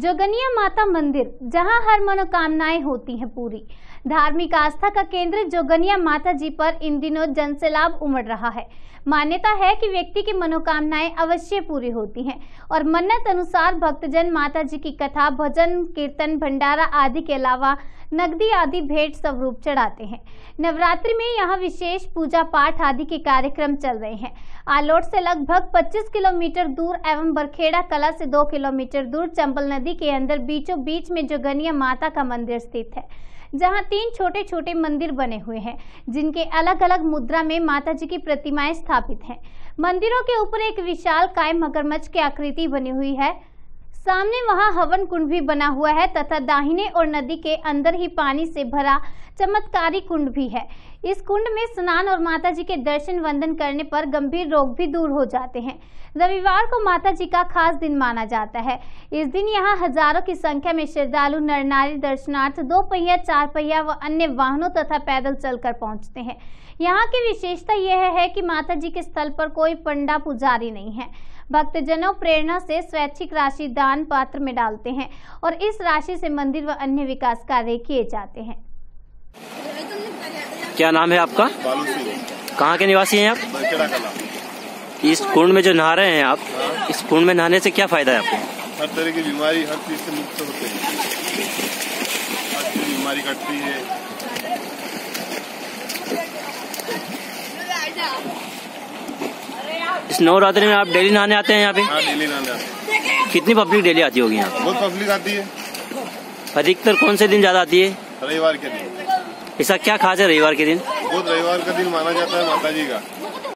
जोगनिया माता मंदिर, जहां हर मनोकामनाएं होती हैं पूरी। धार्मिक आस्था का केंद्र जोगनिया माता जी पर इन दिनों जनसैलाब उमड़ रहा है। मान्यता है कि व्यक्ति की मनोकामनाएं अवश्य पूरी होती हैं और मन्नत अनुसार भक्तजन माता जी की कथा, भजन, कीर्तन, भंडारा आदि के अलावा नकदी आदि भेंट स्वरूप चढ़ाते हैं। नवरात्रि में यहाँ विशेष पूजा पाठ आदि के कार्यक्रम चल रहे हैं। आलोट से लगभग 25 किलोमीटर दूर एवं बरखेड़ा कला से 2 किलोमीटर दूर चंबल नदी के अंदर बीचों बीच में जोगनिया माता का मंदिर स्थित है, जहां 3 छोटे छोटे मंदिर बने हुए हैं, जिनके अलग अलग मुद्रा में माता जी की प्रतिमाएं स्थापित हैं। मंदिरों के ऊपर एक विशाल काय मगरमच्छ की आकृति बनी हुई है। सामने वहां हवन कुंड भी बना हुआ है तथा दाहिने और नदी के अंदर ही पानी से भरा चमत्कारी कुंड भी है। इस कुंड में स्नान और माता जी के दर्शन वंदन करने पर गंभीर रोग भी दूर हो जाते हैं। रविवार को माता जी का खास दिन माना जाता है। इस दिन यहाँ हजारों की संख्या में श्रद्धालु नर नारी दर्शनार्थ 2 पहिया, 4 पहिया व अन्य वाहनों तथा पैदल चलकर पहुँचते हैं। यहाँ की विशेषता यह है कि माता जी के स्थल पर कोई पंडा पुजारी नहीं है। भक्तजनों प्रेरणा से स्वैच्छिक राशि दान पात्र में डालते हैं और इस राशि से मंदिर व अन्य विकास कार्य किए जाते हैं। क्या नाम है आपका? कहाँ के निवासी हैं आप? इस कुंड में जो नहा रहे हैं आप, इस कुंड में नहाने से क्या फायदा है आपको? हर तरह की बीमारी, हर चीज से मुक्त होते हैं, बीमारी कटती है। इस नवरात्रि में आप डेली नहाने आते हैं यहाँ पे? डेली नहाने आते हैं। कितनी पब्लिक डेली आती होगी यहाँ? बहुत पब्लिक आती है। अधिकतर कौन से दिन ज्यादा आती है? रविवार के दिन। ऐसा क्या खास है रविवार के दिन? बहुत रविवार का दिन माना जाता है माता जी का।